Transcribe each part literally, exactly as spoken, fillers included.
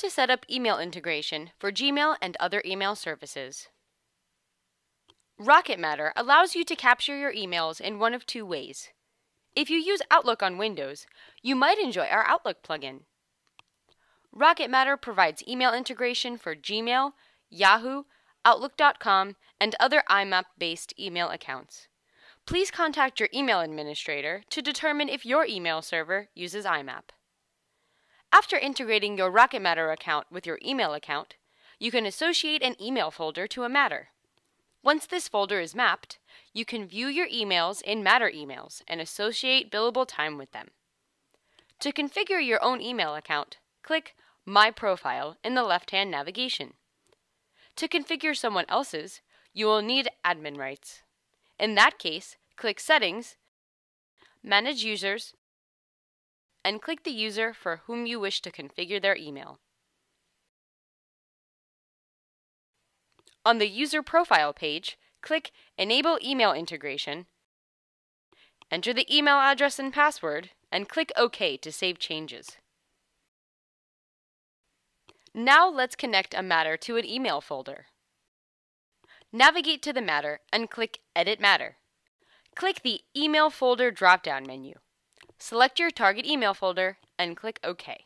to set up email integration for Gmail and other email services. Rocket Matter allows you to capture your emails in one of two ways. If you use Outlook on Windows, you might enjoy our Outlook plugin. Rocket Matter provides email integration for Gmail, Yahoo, Outlook dot com, and other I M A P-based email accounts. Please contact your email administrator to determine if your email server uses I M A P. After integrating your Rocket Matter account with your email account, you can associate an email folder to a Matter. Once this folder is mapped, you can view your emails in Matter Emails and associate billable time with them. To configure your own email account, click My Profile in the left-hand navigation. To configure someone else's, you will need admin rights. In that case, click Settings, Manage Users, and click the user for whom you wish to configure their email. On the User Profile page, click Enable Email Integration, enter the email address and password, and click OK to save changes. Now let's connect a Matter to an email folder. Navigate to the Matter and click Edit Matter. Click the Email Folder drop-down menu. Select your target email folder and click OK.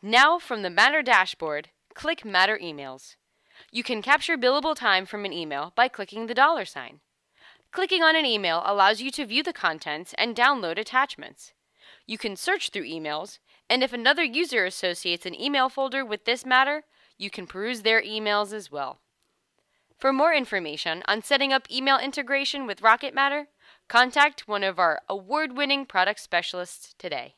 Now from the Matter Dashboard, click Matter Emails. You can capture billable time from an email by clicking the dollar sign. Clicking on an email allows you to view the contents and download attachments. You can search through emails, and if another user associates an email folder with this Matter, you can peruse their emails as well. For more information on setting up email integration with Rocket Matter, contact one of our award-winning product specialists today.